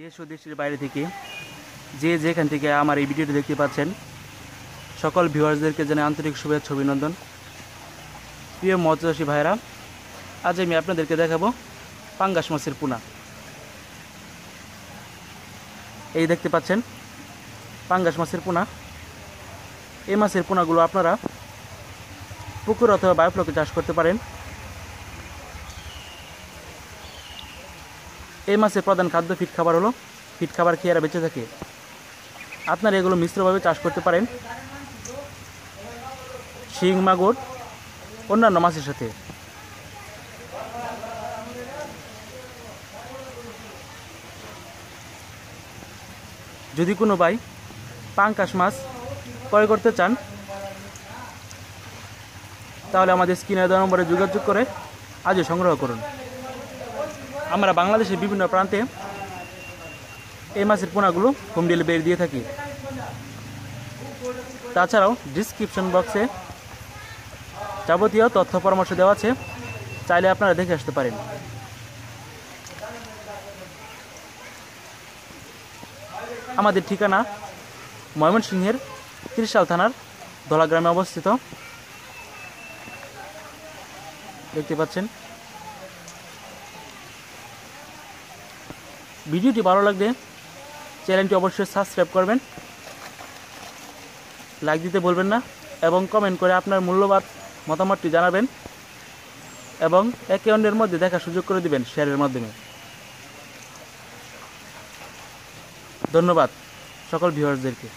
देश और देशर बाहर थे जे जेखान भिडियो देखते पाच्छेन सकल भिउयार्सदेर के जानाई आंतरिक शुभेच्छा अभिनंदन। प्रिय मत्स्यचाषी भाईरा, आज आमि आपनादेरके देखाबो पांगाश माछेर पोना। ये देखते पाच्छेन पांगाश माछेर पोना। ए माछेर पोनागुलो आपनारा पुकुर अथवा बायोफ्लके चाष करते पारेन। ए माछेर प्रधान खाद्य फिट खाबार हलो। फिट खाबार खेये एरा बेঁচে थाके। आपनारा एगुलो मिश्रभावे चाष करते पारेन शिंग मागुर अन्यान्य माछेर साथे। यदि कोनो भाई पांगाश माछ क्रय करते चान তাহলে আমাদের স্ক্রিনে দেওয়া নম্বরে যোগাযোগ করে আজই সংগ্রহ করুন। আমরা বাংলাদেশের বিভিন্ন প্রান্তে এই মাছের পোনাগুলো হোম ডেলিভারি দিয়ে থাকি। তাছাড়াও ডেসক্রিপশন বক্সে যাবতীয় তথ্য পরামর্শ দেওয়া আছে, চাইলে আপনারা দেখে আসতে পারেন। আমাদের ঠিকানা ময়মনসিংহের ত্রিশাল থানার ধলা গ্রামে অবস্থিত। দেখতে পাচ্ছেন ভিডিওটি ভালো লাগলে চ্যানেলটি অবশ্যই সাবস্ক্রাইব করবেন, লাইক দিতে ভুলবেন না এবং কমেন্ট করে আপনার মূল্যবান মতামতটি জানাবেন এবং একে অন্যের মধ্যে দেখা সুযোগ করে দিবেন শেয়ারের মাধ্যমে। ধন্যবাদ সকল ভিউয়ারদেরকে।